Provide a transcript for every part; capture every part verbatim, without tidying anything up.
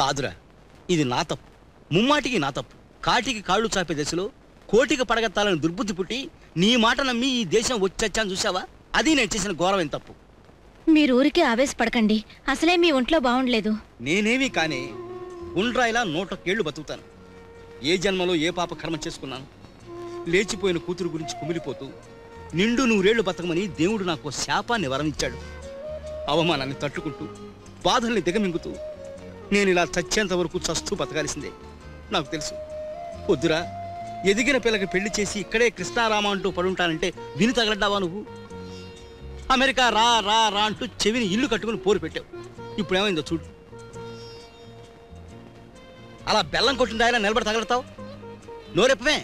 కాదురా, ఇది నా తప్పు, ముమ్మాటికి నా తప్పు. కాటికి కాళ్ళు చాపే దశలో కోటికి పడగెత్తాలని దుర్బుద్ధి పుట్టి నీ మాట నమ్మి ఈ దేశం వచ్చాను చూసావా? అది నేను చేసిన ఘోరమైన తప్పు. మీరు ఊరికే ఆవేశపడకండి, అసలే మీ ఒంట్లో బాగుండలేదు. నేనేమీ కానీ ఉండ్రాయిలా నూటకేళ్లు బతుకుతాను. ఏ జన్మలో ఏ పాప కర్మ చేసుకున్నాను? లేచిపోయిన కూతురు గురించి కుమిలిపోతూ నిండు నూరేళ్లు బతకమని దేవుడు నాకు శాపాన్ని వరమిచ్చాడు. అవమానాన్ని తట్టుకుంటూ బాధల్ని దిగమింగుతూ నేను ఇలా చచ్చేంత వరకు చస్తూ బతకాల్సిందే. నాకు తెలుసు, వద్దురా, ఎదిగిన పిల్లకి పెళ్లి చేసి ఇక్కడే కృష్ణారామ అంటూ పడుంటానంటే విని తగలడ్డావా నువ్వు? అమెరికా రా రా రా అంటూ చెవిని ఇల్లు కట్టుకుని పోరు పెట్టావు. ఇప్పుడేమైందో చూడు. అలా బెల్లం కొట్టిన దాయిలా నిలబడి తగలడతావు? నోరెప్పమే.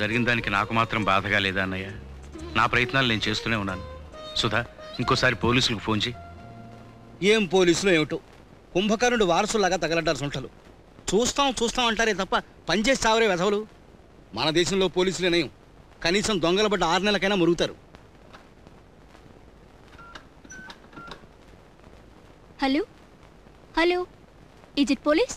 జరిగిన దానికి నాకు మాత్రం బాధగా లేదా అన్నయ్య? నా ప్రయత్నాలు నేను చేస్తూనే ఉన్నాను. సుధా, ఇంకోసారి పోలీసులకు ఫోన్ చేయి. ఏం పోలీసులు ఏమిటో, కుంభకర్ణుడు వారసులాగా తగలడ్డారు సొంటలు. చూస్తాం చూస్తాం అంటారే తప్ప పనిచేసి చావరే వెధవులు. మన దేశంలో పోలీసులు నయం, కనీసం దొంగల బట్ట ఆరు నెలలకైనా మురుగుతారు. Hello hello, is it police?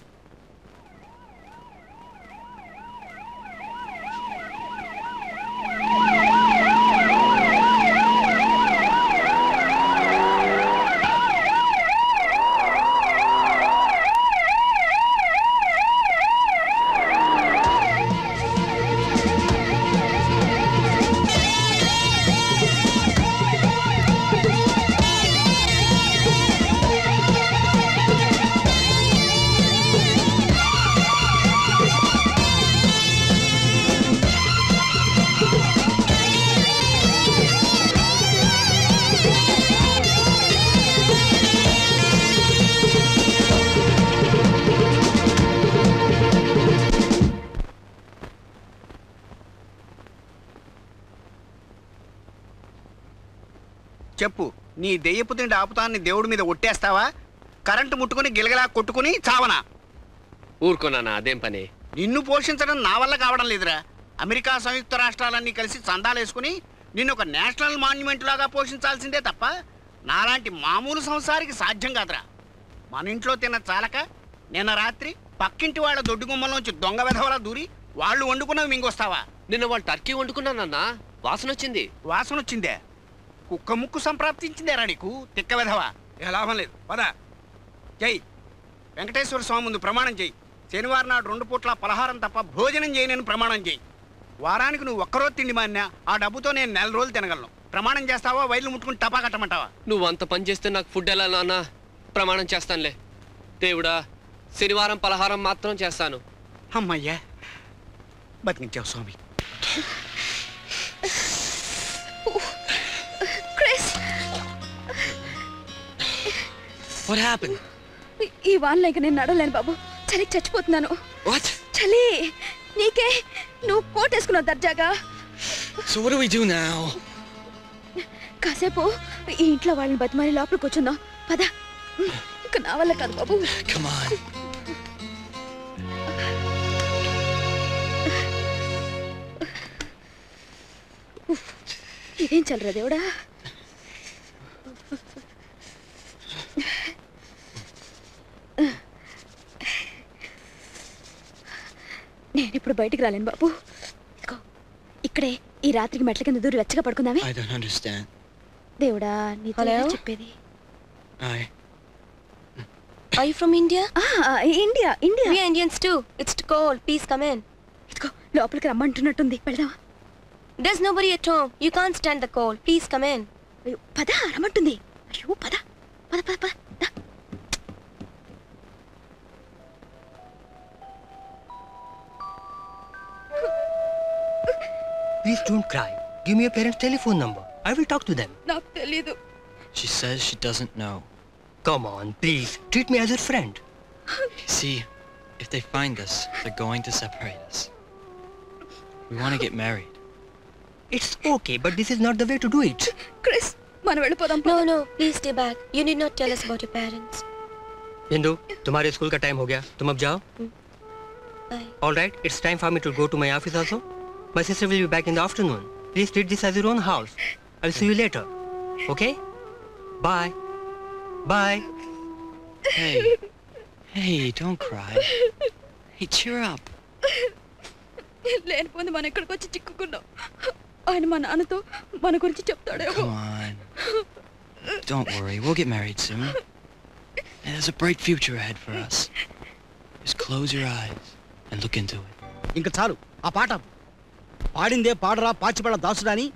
చెప్పు, నీ దెయ్యపు తిండి ఆపుతాన్ని దేవుడి మీద ఒట్టేస్తావా? కరెంటు ముట్టుకుని గిలగలా కొట్టుకుని చావనా? ఊరుకోనా, అదేం పని? నిన్ను పోషించడం నా వల్ల కావడం లేదురా. అమెరికా, సంయుక్త రాష్ట్రాలన్నీ కలిసి చందాలేసుకుని నిన్ను ఒక నేషనల్ మాన్యుమెంట్ లాగా పోషించాల్సిందే తప్ప నాలాంటి మామూలు సంసారికి సాధ్యం కాదురా. మన ఇంట్లో తిన్న చాలక నిన్న రాత్రి పక్కింటి వాళ్ళ దొడ్డు గుమ్మలోంచి దొంగ వెధవలా దూరి వాళ్ళు వండుకున్నవి మింగొస్తావా? నిన్న వాళ్ళు టర్కీ వండుకున్నానన్నా వాసన వచ్చింది. వాసన వచ్చిందే, కుక్క ముక్కు సంప్రాప్తించిందేరా నీకు? తిక్క వెధవా, ఏ లాభం లేదు. పదా చెయ్యి, వెంకటేశ్వర స్వామి ముందు ప్రమాణం చెయ్యి. శనివారం నాడు రెండు పూట్ల పలహారం తప్ప భోజనం చేయనని ప్రమాణం చెయ్యి. వారానికి నువ్వు ఒక్కరోజు తిండి మాన్నా ఆ డబ్బుతో నేను నెల రోజులు తినగలను. ప్రమాణం చేస్తావా? వైర్లు ముట్టుకుని టపా కట్టమంటావా? నువ్వు అంత పని చేస్తే నాకు ఫుడ్ ఎలా నాన్న? ప్రమాణం చేస్తానులే. దేవుడా, శనివారం పలహారం మాత్రం చేస్తాను. అమ్మయ్యా, బతికించావు స్వామి. What happened? ఈ వానలో ఇక నేను నడవలేను బాబు, చలికి చచ్చిపోతున్నాను. చలి నీకే, నువ్వు కోట్ వేసుకున్నావు దర్జాగా. So what do we do now? కాసేపు ఈ ఇంట్లో వాళ్ళని బతిమాలి లోపలికి వచ్చుందాం పద. ఇక నా వల్ల కాదు బాబు. Come on. ఇదేం చల్లరా దేవుడా. నేను ఇప్పుడు బయటికి రాలేను బాబు. ఇక్కడే ఈ రాత్రికి మెట్ల కింద దూరి వెచ్చగా పడుకుందామే. దేవుడా, నీతో చెప్పేది. Are you from India? Ah, India, India. We are Indians too. It's too cold. Please come in. ఇదిగో లోపలికి రమ్మంటున్నట్టుంది, వెళ్దామా? There's nobody at home. You can't stand the cold. Please come in. పద రమ్మంటుంది. అయ్యో పద పద పద పద. Please don't cry. Give me your parents' telephone number. I will talk to them. No, Telidu. She says she doesn't know. Come on, please. Treat me as her friend. See, if they find us, they're going to separate us. We want to get married. It's okay, but this is not the way to do it. Chris, Manuel Padam. No, no, please stay back. You need not tell us about your parents. Bindu, tumhare school ka time ho gaya. Tum ab jao. Bye. All right, it's time for me to go to my office also. My sister will be back in the afternoon. Please treat this as your own house. I'll see you later. Okay? Bye. Bye. Hey. Hey, don't cry. Hey, cheer up. Come on. Don't worry, we'll get married soon. And there's a bright future ahead for us. Just close your eyes and look into it. Inka chalu, aa paata. Paadinde paadra paachipada dasudani.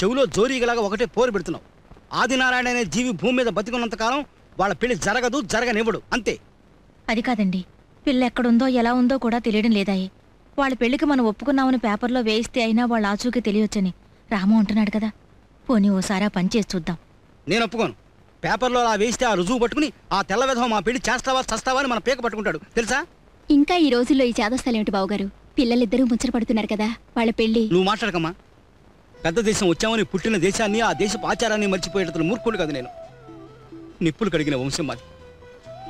చెవులో జోరీగలాగా ఒకటే పోరు పెడుతున్నావు. ఆదినారాయణ అనే జీవి భూమి మీద బతికున్నంత కాలం వాళ్ళ పెళ్లి జరగదు, జరగనివ్వడు అంతే. అది కాదండి, పిల్ల ఎక్కడుందో ఎలా ఉందో కూడా తెలియడం లేదాయి. వాళ్ళ పెళ్లికి మనం ఒప్పుకున్నామని పేపర్లో వేయిస్తే అయినా వాళ్ళ ఆచూకీ తెలియొచ్చని రాము అంటున్నాడు కదా. పోనీ ఓసారి ఆ పని చేసి చూద్దాం. నేను ఒప్పుకోను. పేపర్లో అలా వేస్తే ఆ రుజువు పట్టుకుని ఆ తెల్ల విధవ మా పెళ్లి చేస్తావా చస్తావా అని మన పేక పట్టుకుంటాడు తెలుసా. ఇంకా ఈ రోజుల్లో ఈ చేదస్తాలేమిటి బావుగారు, పిల్లలిద్దరూ ముచ్చట పడుతున్నారు కదా వాళ్ళ పెళ్లి. నువ్వు మాట్లాడకమ్మా, పెద్ద దేశం వచ్చామని పుట్టిన దేశాన్ని ఆ దేశపు ఆచారాన్ని మర్చిపోయేటట్లు మూర్ఖుడు కదా నేను. నిప్పులు కడిగిన వంశం మాది.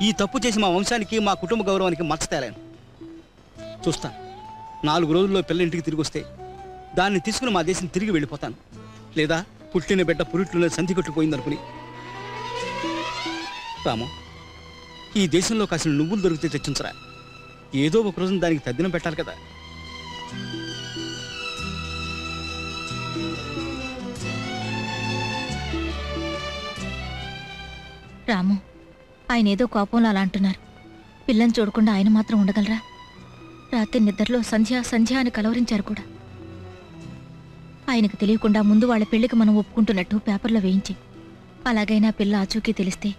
ఈ తప్పు చేసి మా వంశానికి మా కుటుంబ గౌరవానికి మచ్చ తేలాను. చూస్తా, నాలుగు రోజుల్లో పిల్ల ఇంటికి తిరిగి వస్తే దాన్ని తీసుకుని మా దేశం తిరిగి వెళ్ళిపోతాను. లేదా పుట్టిన బిడ్డ పురిట్లోనే సంధి కొట్టుకుపోయిందనుకుని. రామా, ఈ దేశంలో కాసిన నువ్వులు దొరికితే తెచ్చించరా. ఏదో ఒక రోజున దానికి తద్దినం పెట్టాలి కదా. రాము, ఆయన ఏదో కోపంలో అలా అంటున్నారు. పిల్లని చూడకుండా ఆయన మాత్రం ఉండగలరా? రాత్రి నిద్రలో సంధ్య సంధ్య అని కలవరించారు కూడా. ఆయనకు తెలియకుండా ముందు వాళ్ళ పెళ్లికి మనం ఒప్పుకుంటున్నట్టు పేపర్లో వేయించి, అలాగైనా పిల్ల ఆచూకీ తెలిస్తే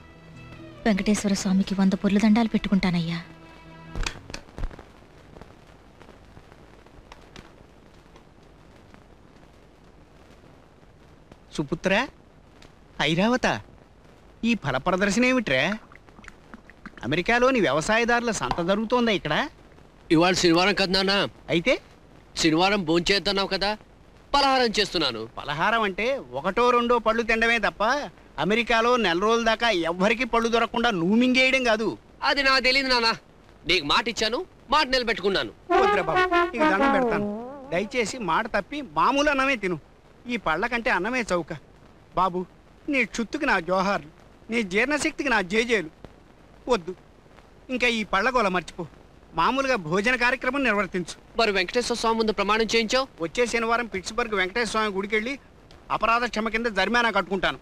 వెంకటేశ్వర స్వామికి వంద పొర్లు దండాలు పెట్టుకుంటానయ్యా. సుపుత్ర, ఐరావత, ఈ ఫల ప్రదర్శన ఏమిట్రా? అమెరికాలోని వ్యవసాయదారుల సంత జరుగుతోందా ఇక్కడ? ఇవాళ శనివారం కదా. అయితే శనివారం భోంచేద్దాన్నావు కదా, పలహారం చేస్తున్నాను. పలహారం అంటే ఒకటో రెండో పళ్ళు తినడమే తప్ప అమెరికాలో నెల రోజుల దాకా ఎవ్వరికి పళ్ళు దొరకకుండా నువ్వు మింగేయడం కాదు. అది నాకు తెలియదు నానా, నీకు మాట ఇచ్చాను, మాట నిలబెట్టుకున్నాను. దండం పెడతాను, దయచేసి మాట తప్పి మామూలు అన్నమే తిను. ఈ పళ్ళ కంటే అన్నమే చౌక. బాబు, నీ చుట్టుకి నా జోహార్లు, నీ జీర్ణశక్తికి నా జేజేలు. వద్దు, ఇంకా ఈ పళ్ళగోళ మర్చిపో. మామూలుగా భోజన కార్యక్రమం నిర్వర్తించు. మరి వెంకటేశ్వర స్వామి ముందు ప్రమాణం చేయించావు. వచ్చే శనివారం పిట్స్బర్గ్ వెంకటేశ్వర స్వామి గుడికి వెళ్ళి అపరాధ క్షమ కింద జరిమానా కట్టుకుంటాను.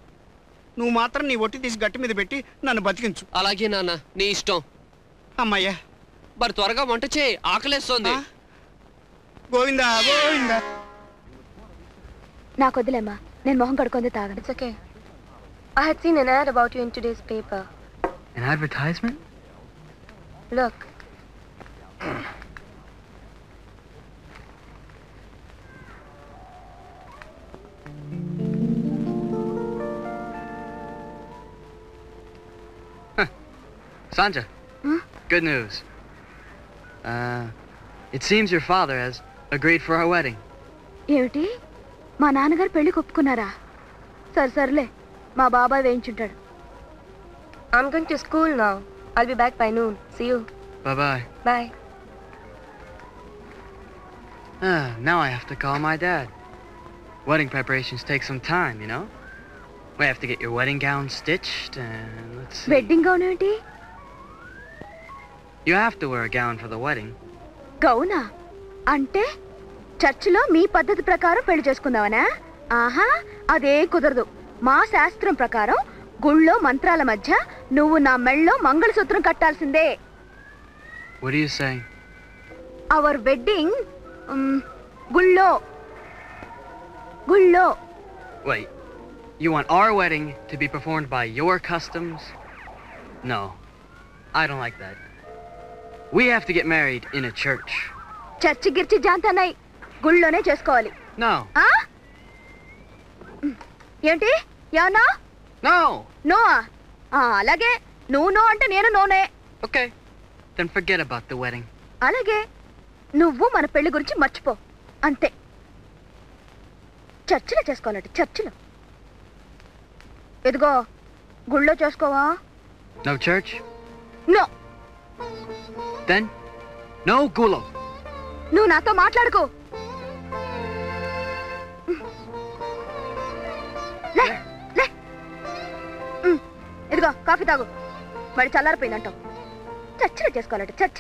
నువ్వు మాత్రం నీ ఒట్టి తీసి గట్టి మీద పెట్టి నన్ను బతికించు. అలాగే నాన్న, నీ ఇష్టం. అమ్మయ్యా, మరి త్వరగా వంట చేయి, ఆకలేస్తోంది. గోవిందా గోవిందా. నాకు వద్దులేమ్మా, నేను మొహం కడుక్కుంది తాగను. Okay. I had seen an ad about you in today's paper. An advertisement? Look. Huh. Sanja. Hmm? Good news. Uh, it seems your father has agreed for our wedding. ఏమిటి? మా నాన్నగారు పెళ్లి ఒప్పుకున్నారా? సరే సర్లే, మా బాబాయ్ వేయించుంటాడు. I'm going to school now. I'll be back by noon. See you. Bye bye. Bye. Ah, now I have to call my dad. Wedding preparations take some time, you know. We have to get your wedding gown stitched and let's see. Wedding gown ఏంటి? You have to wear a gown for the wedding. గౌనా అంటే చర్చిలో మీ పద్ధతి ప్రకారం పెళ్లి చేసుకుందామనా? ఆహా, అదే కుదరదు. మా శాస్త్రం ప్రకారం గుళ్ళో మంత్రాల మధ్య నువ్వు నా మెళ్ళో మంగళసూత్రం కట్టాల్సిందే. What are you saying? Our wedding గుళ్ళో గుళ్ళో. Wait. You want our wedding to be performed by your customs? No. I don't like that. We have to get married in a church. Church గిర్చి జాంతనై, గుళ్ళోనే చేసుకోవాలి. No. ఆ? ఏంటి? యానా? No. No. ఆ అలాగే, నో నో అంటే నేను నోనే. Okay. Then forget about the wedding. అలాగే, నువ్వు మన పెళ్లి గురించి మర్చిపో అంతే. చర్చిలో చేసుకోవాలంట, చర్చిలో. ఎదుగో గుళ్ళో చేసుకోవా? No church? No. Then no gulo. నువ్వు నాతో మాట్లాడుకో. ఇదిగో కాఫీ తాగు, మరి చల్లారిపోయిందంటావు. చర్చలు చేసుకోవాలంటే చర్చ